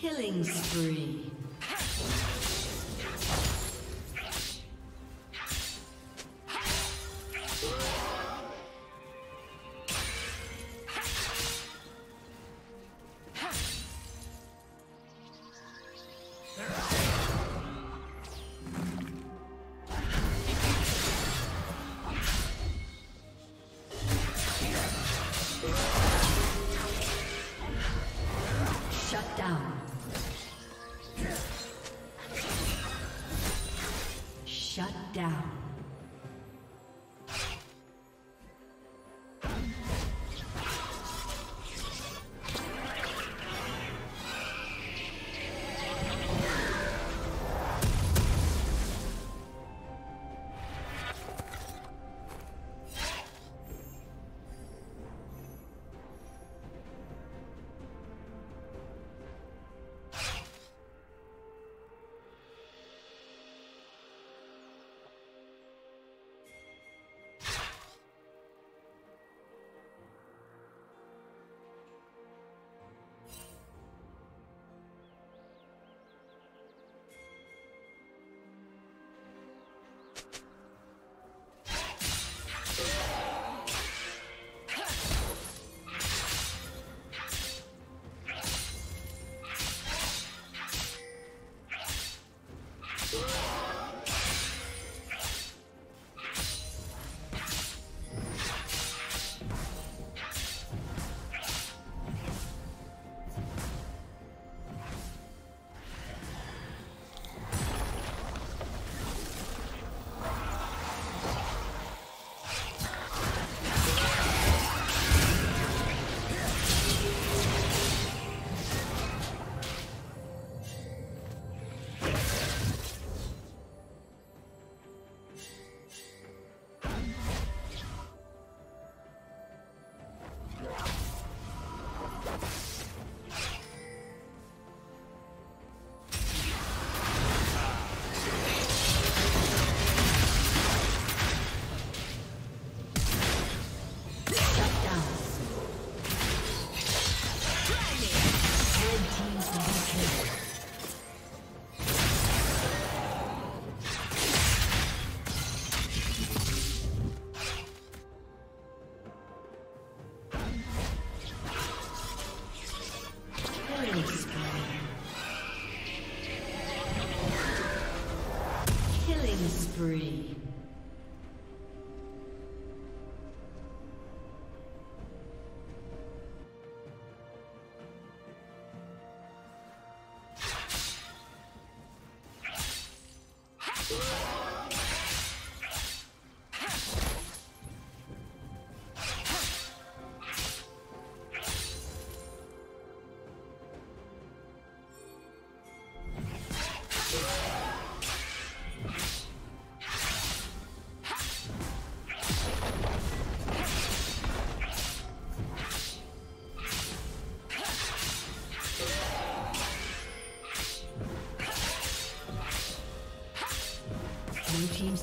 Killing spree. Spree. Team's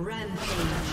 Rampage.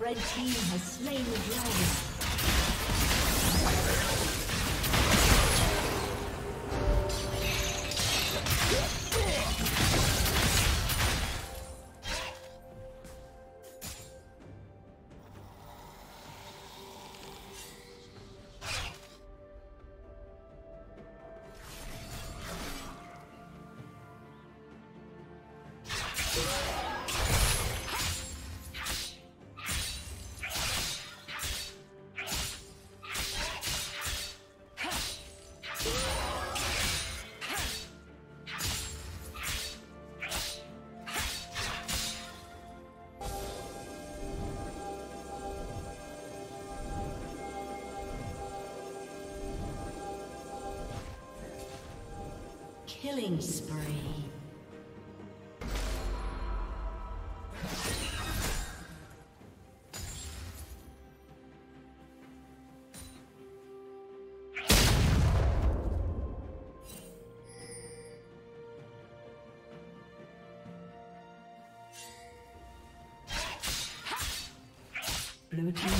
Red team has slain the dragon. Killing spree. Blue team.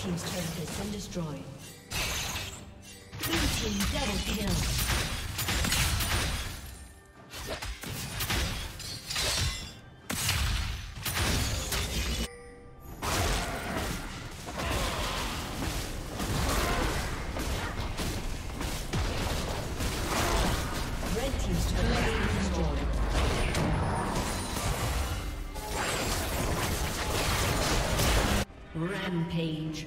Team's turret has been destroyed. Blue team double kill. Rampage.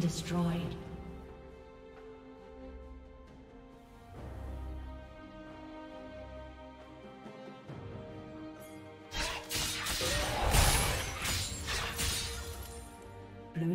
Destroyed. Blue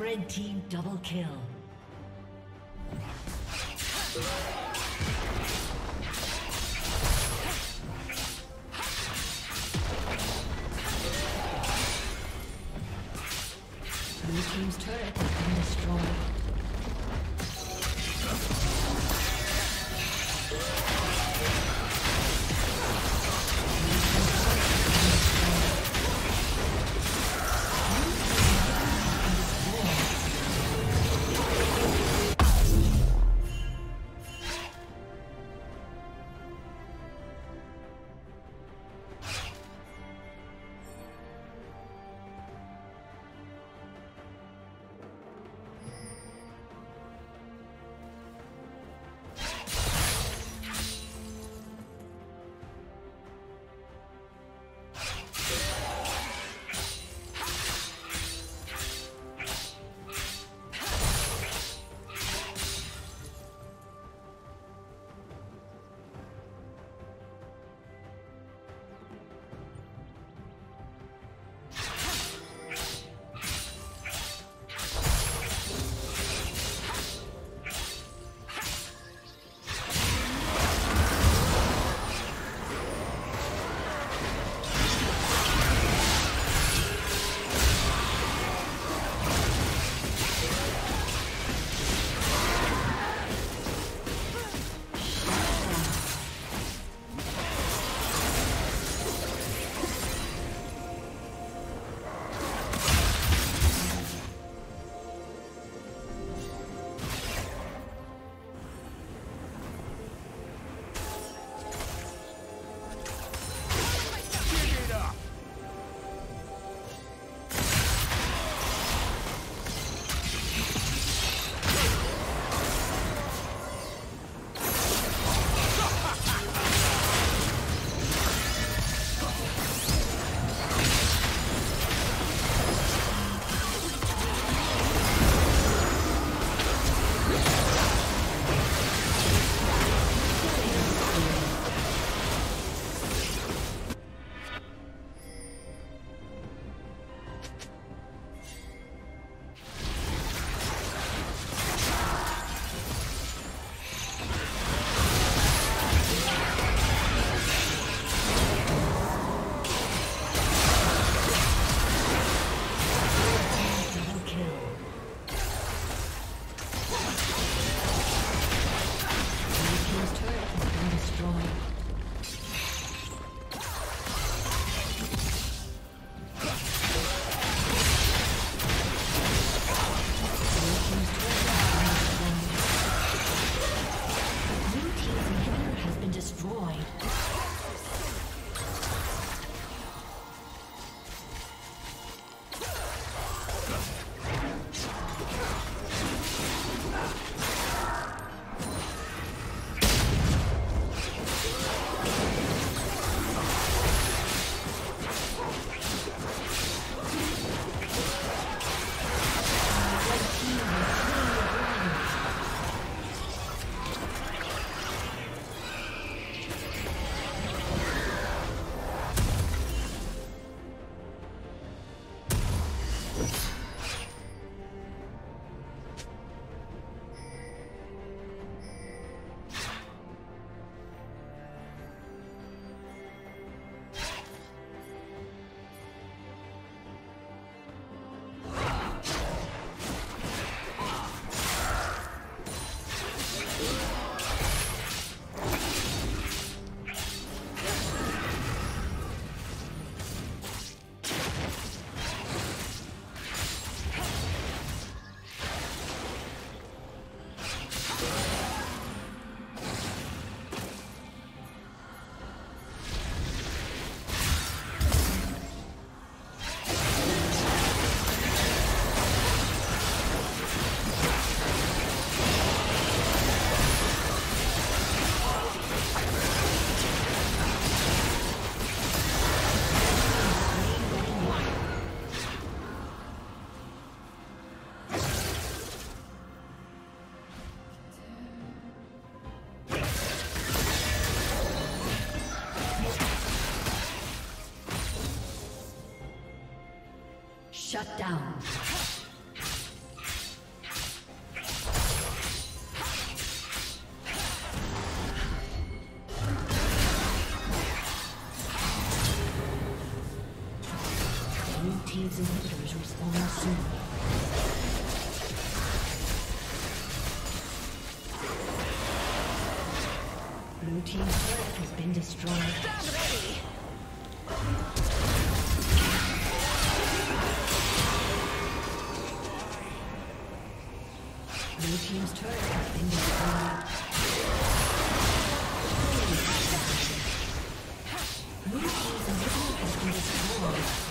Red team double kill. Blue team's turret has been destroyed. Shut down. Blue team's inhibitors respawn soon. Blue team's turret has been destroyed. Stand ready! Blue team's turret has been destroyed. Blue team's turret has been destroyed.